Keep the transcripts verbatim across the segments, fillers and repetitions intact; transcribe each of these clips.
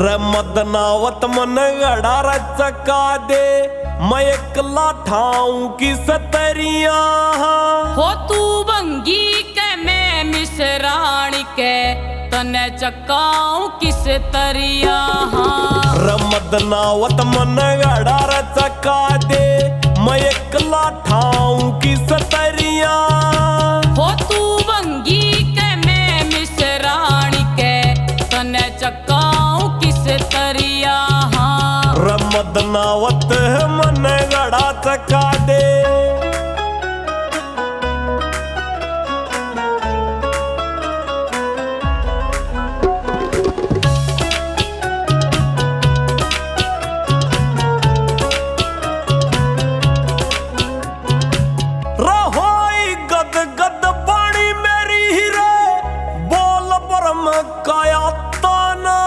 मदनावत मन गड़ा चका दे, मैं एकला ठाऊं की सतरिया हो तू बंगी के मैं मिश्राण के तने चकाऊं किस तरिया। मदनावत मन गड़ा चका दे, मैं एकला ठाऊं की सतरिया हो तू बंगी के मैं मिश्राण के तने चका मदनावत मन गड़ा चका दे। रहोई गद गद पानी मेरी हीरे बोल ब्रह्म काया ताना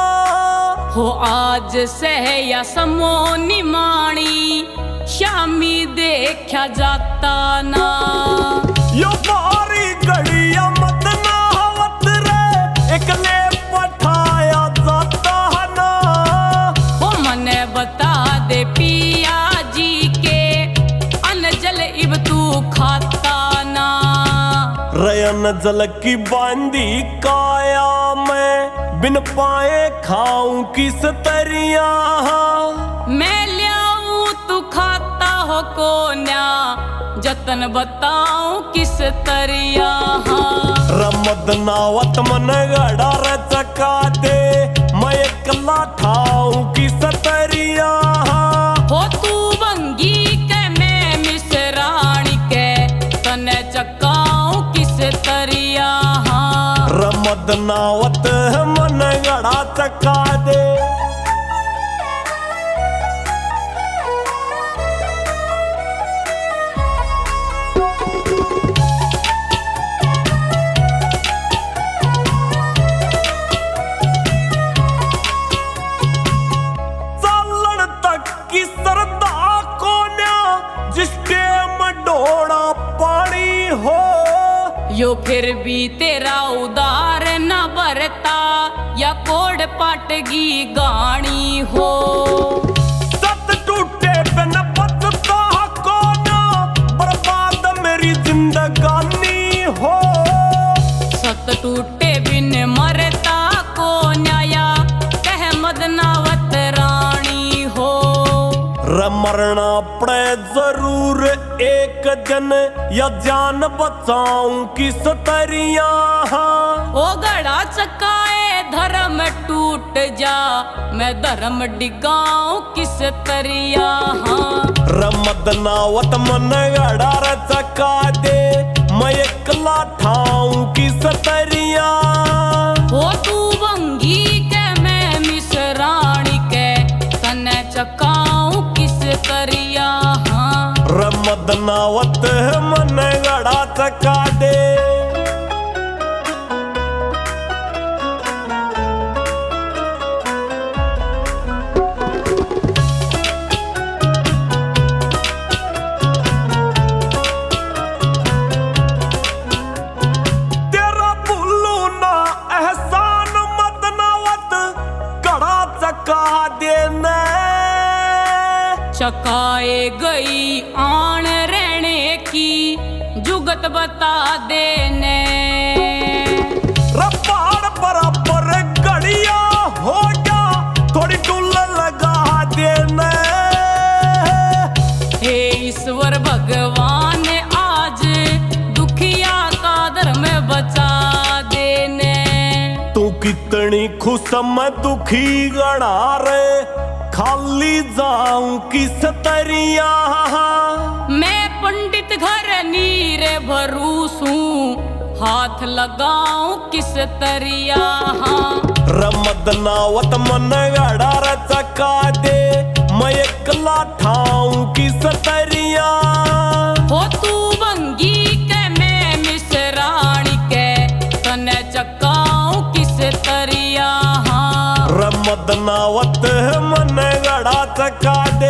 हो आज से या समो निमाणी श्यामी देखा जाता ना। यो बारी घड़िया मदनावत रे एकले पठाया जाता ना। हो मने बता दे पिया जी के अनजल इब तू खाता ना। रयन जल की बांधी काया मैं बिन पाए खाऊं किस तरिया। मैं लियाऊं तू खाता हो कोन्या जतन बताऊं किस तरिया। मदनावत मन गड़ा चका दे, मैं एकला ठाऊं किस तरिया हो तू बंगी के मैं मिश्राण के तने चकाऊं किस तरिया। मदनावत मन गड़ा चका दे। सालन तक की सरदा कोन्या जिसके मडोड़ा पानी हो यो फिर भी तेरा उदार न बरता या कोड पाटगी गानी हो। सत टूटे पे न बचता को ना बर्बाद मेरी जिंदगानी हो। सत टूटे बिन मरता को न्याया कह मदनावत रानी हो। मरना पड़े जरूर एक दिन या जान बचाऊं किस तरिया। ओ गड़ा चकाए धर्म टूट जा मैं धर्म डिगाऊं किस तरिया। मदनावत मन गड़ा चका दे, मैं एकला ठाऊं किस तरिया हो तू बंगी के मैं मिश्राण के तने चकाऊं तरिया। मदनावत मन गड़ा चका दे। तेरा भूलू ना एहसान मदनावत गड़ा चका दे। चकाए गई आन रहने की जुगत बता देने। रफ्तार बराबर गड़िया हो जा थोड़ी टूल लगा देने। हे ईश्वर भगवान आज दुखिया का धर्म बचा देने। तू कितनी खुश मैं दुखी गड़ा रे खाली जाऊं किस तरिया। मैं पंडित घर नीरे भरूसू हाथ लगाऊं किस तरिया। मदनावत मन गड़ा चका दे, मैं एकला ठाऊं किस तरिया हो तू बंगी के मैं मिश्राण के तने चकाऊं किस तरिया। मदनावत मन गड़ा चका दे।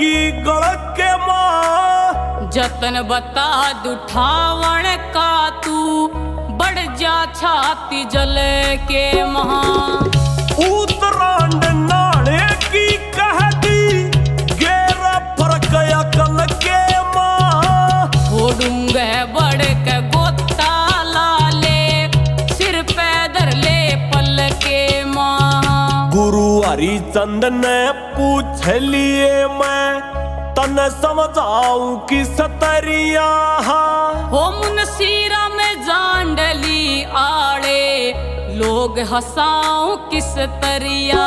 लगी गलत के माँ जतन बता दुठावण का तू बढ़ जा छाती जल के महा उत्तरांड नाड़े की कह दी गेरा फरक अकल के माँ छोड़ूंगे बड़ के गोता लाले सिर पे धर ले पल के माँ। गुरु हरिचंद ने पूछ लिए मैं तन समझाऊं की सतरिया हो मुंशी राम जांडली आड़े लोग हंसाऊं किस तरिया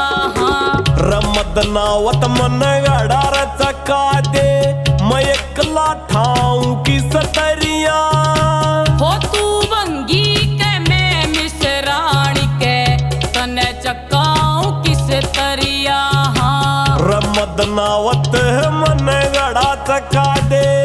मदनावत मन गड़ा चका दे मैं एकला ठाऊं की सतरिया हो तू बंगी के मैं मिश्राणी के तने चकाऊं किस तरिया मदनावत मन गड़ा चका दे